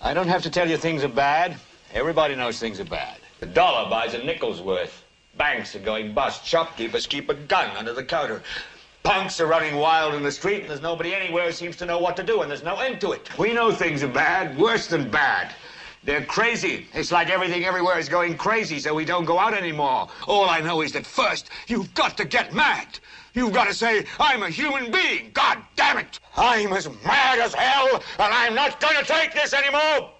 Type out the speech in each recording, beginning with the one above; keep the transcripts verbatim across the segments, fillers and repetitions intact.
I don't have to tell you things are bad. Everybody knows things are bad. The dollar buys a nickel's worth. Banks are going bust. Shopkeepers keep a gun under the counter. Punks are running wild in the street, and there's nobody anywhere who seems to know what to do, and there's no end to it. We know things are bad, worse than bad. They're crazy. It's like everything everywhere is going crazy, so we don't go out anymore. All I know is that first, you've got to get mad. You've got to say, I'm a human being. God damn it. I'm as mad as hell, and I'm not going to take this anymore.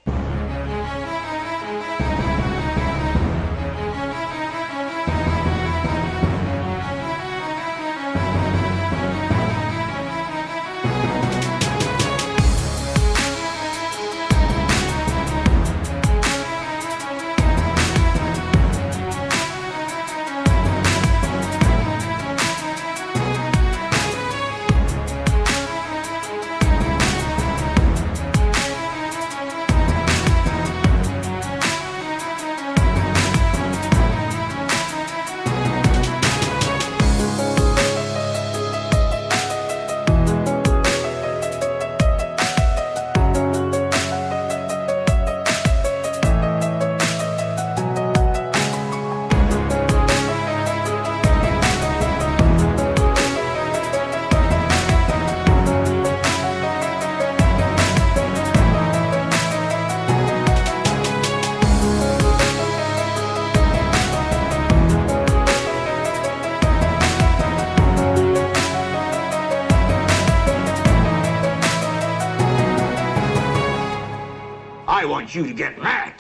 You to get mad.